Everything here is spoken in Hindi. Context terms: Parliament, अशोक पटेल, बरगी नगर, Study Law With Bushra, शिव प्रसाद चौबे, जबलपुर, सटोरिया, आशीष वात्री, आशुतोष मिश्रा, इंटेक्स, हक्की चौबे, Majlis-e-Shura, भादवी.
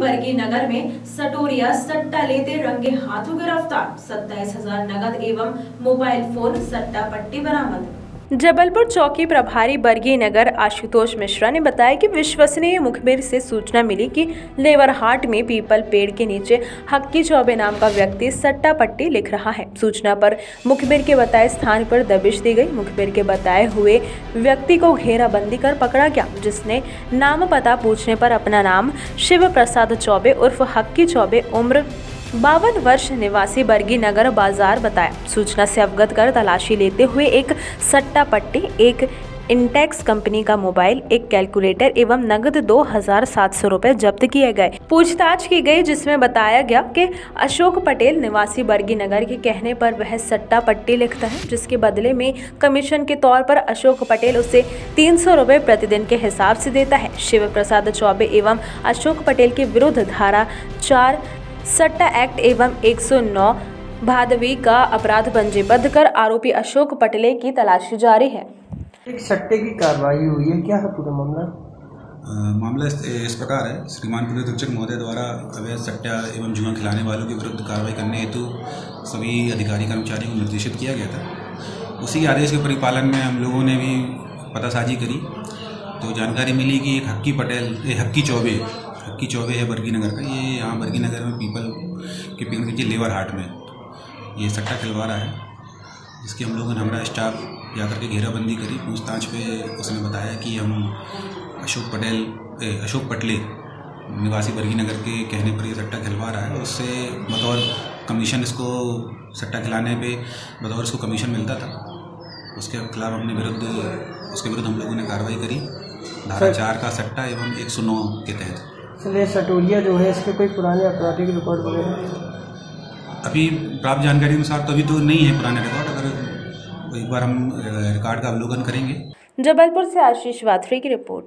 बरगी नगर में सटोरिया सट्टा लेते रंगे हाथों गिरफ्तार, 27,000 नगद एवं मोबाइल फोन सट्टा पट्टी बरामद। जबलपुर चौकी प्रभारी बरगी नगर आशुतोष मिश्रा ने बताया कि विश्वसनीय मुखबिर से सूचना मिली कि लेवरहाट में पीपल पेड़ के नीचे हक्की चौबे नाम का व्यक्ति सट्टा पट्टी लिख रहा है। सूचना पर मुखबिर के बताए स्थान पर दबिश दी गई। मुखबिर के बताए हुए व्यक्ति को घेराबंदी कर पकड़ा गया, जिसने नाम पता पूछने पर अपना नाम शिव प्रसाद चौबे उर्फ हक्की चौबे, उम्र 52 वर्ष, निवासी बरगी नगर बाजार बताया। सूचना से अवगत कर तलाशी लेते हुए एक सट्टा पट्टी, एक इंटेक्स कंपनी का मोबाइल, एक कैलकुलेटर एवं नगद 2,700 रुपए जब्त किए गए। पूछताछ की गई, जिसमें बताया गया कि अशोक पटेल निवासी बरगी नगर के कहने पर वह सट्टा पट्टी लिखता है, जिसके बदले में कमीशन के तौर पर अशोक पटेल उसे 300 रुपए प्रतिदिन के हिसाब से देता है। शिव प्रसाद चौबे एवं अशोक पटेल के विरुद्ध धारा 4 सट्टा एक्ट एवं 109 भादवी का अपराध पंजीबद्ध कर आरोपी अशोक पटेल की तलाशी जारी है। एक सट्टे की कार्रवाई हुई है, क्या है पूरा मामला? मामला इस प्रकार है, श्रीमान पुलिस अधीक्षक महोदय द्वारा अवैध सट्टा एवं जुआ खिलाने वालों के विरुद्ध कार्रवाई करने हेतु सभी अधिकारी कर्मचारियों को निर्देशित किया गया था। उसी आदेश के परिपालन में हम लोगों ने भी पतासाजी करी तो जानकारी मिली कि एक हक्की चौबे है बरगी नगर का, ये यहाँ बरगी नगर में पीपल के पेड़ के लेवर हाट में ये सट्टा खिलवा रहा है। इसकी हम लोगों ने हमारा स्टाफ जाकर के घेराबंदी करी। पूछताछ पे उसने बताया कि हम अशोक पटले निवासी बरगी नगर के कहने पर ये सट्टा खिलवा रहा है। उससे बतौर कमीशन इसको सट्टा खिलाने पर बतौर इसको कमीशन मिलता था। उसके विरुद्ध हम लोगों ने कार्रवाई करी धारा 4 का सट्टा एवं 109 के तहत। चलिए, सटोरिया जो है इसके कोई पुराने आपराधिक रिकॉर्ड वगैरह अभी प्राप्त जानकारी अनुसार तो अभी तो नहीं है पुराने रिकॉर्ड, अगर एक बार हम रिकॉर्ड का अवलोकन करेंगे। जबलपुर से आशीष वात्री की रिपोर्ट।